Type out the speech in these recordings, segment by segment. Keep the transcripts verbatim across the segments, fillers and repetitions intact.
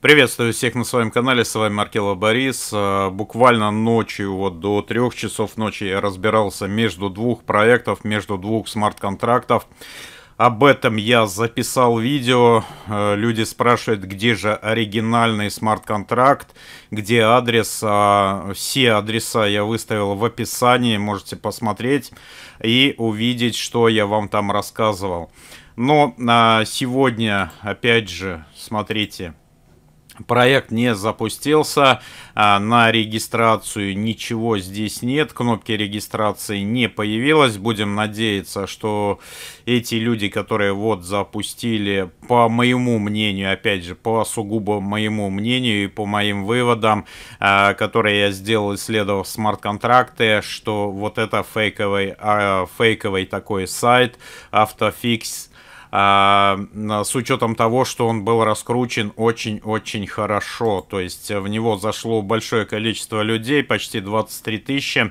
Приветствую всех на своем канале, с вами Маркелов Борис. Буквально ночью, вот до трёх часов ночи, я разбирался между двух проектов, между двух смарт-контрактов. Об этом я записал видео. Люди спрашивают, где же оригинальный смарт-контракт, где адрес. Все адреса я выставил в описании, можете посмотреть и увидеть, что я вам там рассказывал. Но сегодня, опять же, смотрите. Проект не запустился, на регистрацию ничего здесь нет, кнопки регистрации не появилось. Будем надеяться, что эти люди, которые вот запустили, по моему мнению, опять же, по сугубо моему мнению и по моим выводам, которые я сделал, исследовав смарт-контракты, что вот это фейковый, фейковый такой сайт «Автофикс», с учетом того, что он был раскручен очень-очень хорошо. То есть в него зашло большое количество людей, почти двадцать три тысячи.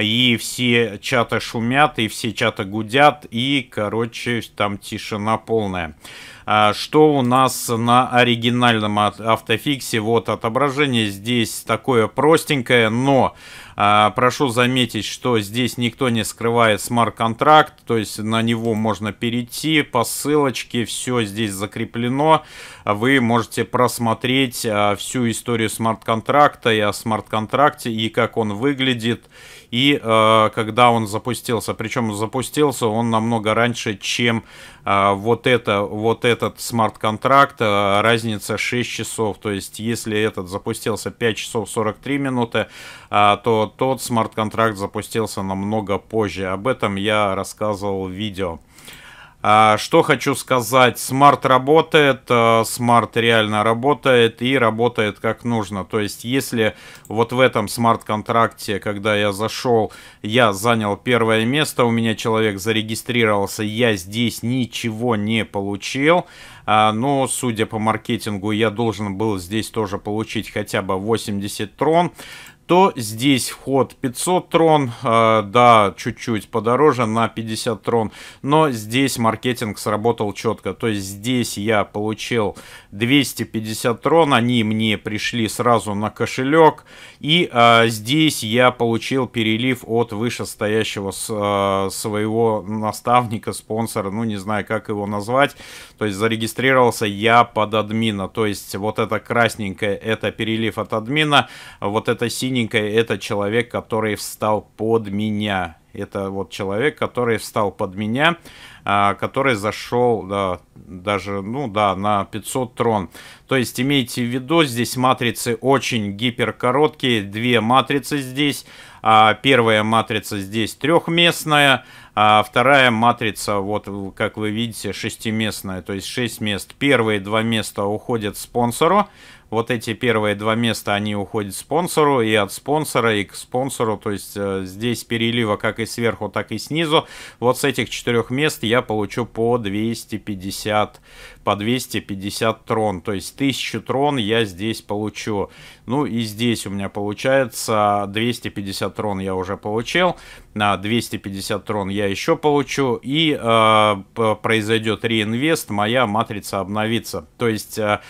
И все чаты шумят, и все чаты гудят, и, короче, там тишина полная. Что у нас на оригинальном автофиксе? Вот отображение здесь такое простенькое, но а, прошу заметить, что здесь никто не скрывает смарт-контракт, то есть на него можно перейти по ссылочке, все здесь закреплено. Вы можете просмотреть а, всю историю смарт-контракта и о смарт-контракте, и как он выглядит, и а, когда он запустился. Причем запустился он намного раньше, чем а, вот это вот это. Этот смарт-контракт, разница шесть часов, то есть если этот запустился пять часов сорок три минуты, то тот смарт-контракт запустился намного позже. Об этом я рассказывал в видео. Что хочу сказать, смарт работает, смарт реально работает и работает как нужно. То есть если вот в этом смарт-контракте, когда я зашел, я занял первое место, у меня человек зарегистрировался, я здесь ничего не получил. Но, судя по маркетингу, я должен был здесь тоже получить хотя бы восемьдесят трон. То здесь вход пятьсот трон, э, да, чуть-чуть подороже на пятьдесят трон, но здесь маркетинг сработал четко. То есть здесь я получил двести пятьдесят трон, они мне пришли сразу на кошелек, и э, здесь я получил перелив от вышестоящего с, э, своего наставника, спонсора, ну не знаю, как его назвать. То есть зарегистрировался я под админа, то есть вот это красненькое — это перелив от админа, вот это синенькое — это человек, который встал под меня. Это вот человек, который встал под меня, который зашел, да, даже, ну да, на пятьсот трон. То есть имейте в виду, здесь матрицы очень гиперкороткие. Две матрицы здесь. Первая матрица здесь трехместная, а вторая матрица, вот как вы видите, шестиместная, то есть шесть мест. Первые два места уходят спонсору. Вот эти первые два места, они уходят спонсору, и от спонсора, и к спонсору. То есть здесь перелива как и сверху, так и снизу. Вот с этих четырех мест я получу по двести пятьдесят трон. То есть тысячу трон я здесь получу. Ну и здесь у меня получается двести пятьдесят трон я уже получил. На двести пятьдесят трон я еще получу. И э, произойдет реинвест, моя матрица обновится. То есть э,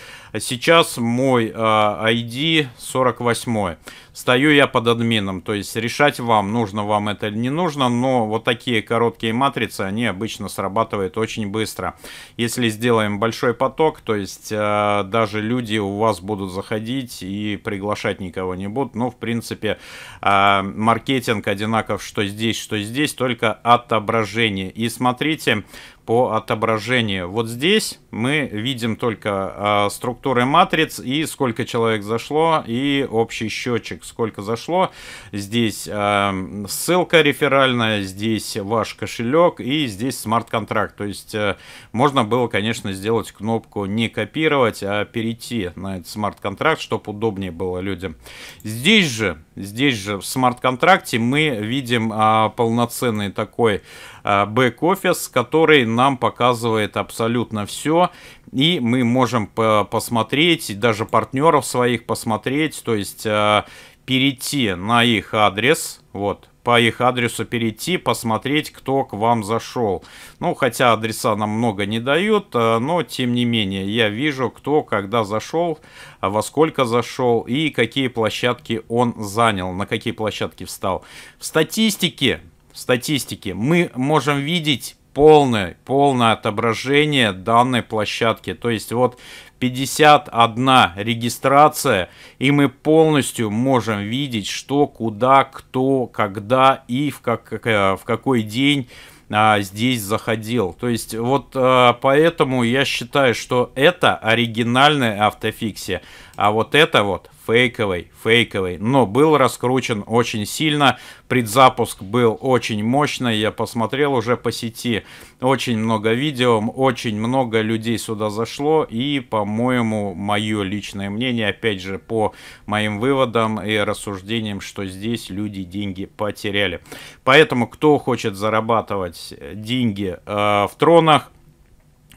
сейчас мой э, ай ди сорок восемь. Стою я под админом. То есть решать вам, нужно вам это или не нужно. Но вот такие короткие матрицы, они обычно срабатывают очень быстро. Если сделаем большой поток, то есть э, даже люди у вас будут заходить и приглашать никого не будут. Ну, в принципе, э, маркетинг одинаков, что здесь, что здесь, только отображение. И смотрите по отображению. Вот здесь мы видим только э, структуры матриц и сколько человек зашло, и общий счетчик, сколько зашло. Здесь э, ссылка реферальная, здесь ваш кошелек и здесь смарт-контракт. То есть э, можно было, конечно, сделать кнопку не копировать, а перейти на этот смарт-контракт, чтобы удобнее было людям. Здесь же, здесь же в смарт-контракте мы видим э, полноценный такой э, бэк-офис, который нам показывает абсолютно все, и мы можем посмотреть, и даже партнеров своих посмотреть, то есть э, перейти на их адрес, Вот, по их адресу перейти, посмотреть, кто к вам зашел. Ну, хотя адреса нам много не дают, но тем не менее я вижу, кто когда зашел, во сколько зашел и какие площадки он занял, на какие площадки встал. В статистике, в статистике мы можем видеть полное, полное отображение данной площадки. То есть вот пятьдесят одна регистрация, и мы полностью можем видеть, что, куда, кто, когда и в, как, в какой день а, здесь заходил. То есть вот а, поэтому я считаю, что это оригинальная автофиксия, а вот это вот фейковый, фейковый. Но был раскручен очень сильно, предзапуск был очень мощный, я посмотрел уже по сети, очень много видео, очень много людей сюда зашло, и, по-моему, мое личное мнение, опять же, по моим выводам и рассуждениям, что здесь люди деньги потеряли. Поэтому, кто хочет зарабатывать деньги э, в тронах,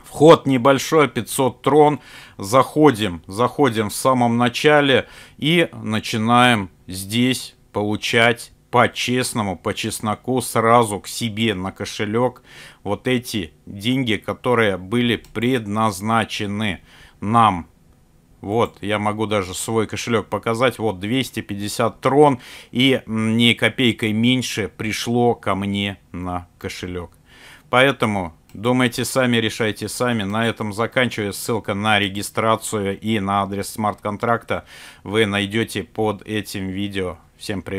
вход небольшой, пятьсот трон, заходим, заходим в самом начале и начинаем здесь получать по-честному, по чесноку сразу к себе на кошелек вот эти деньги, которые были предназначены нам. Вот, я могу даже свой кошелек показать. Вот двести пятьдесят трон, и ни копейкой меньше пришло ко мне на кошелек. Поэтому... думайте сами, решайте сами. На этом заканчиваю. Ссылка на регистрацию и на адрес смарт-контракта вы найдете под этим видео. Всем привет.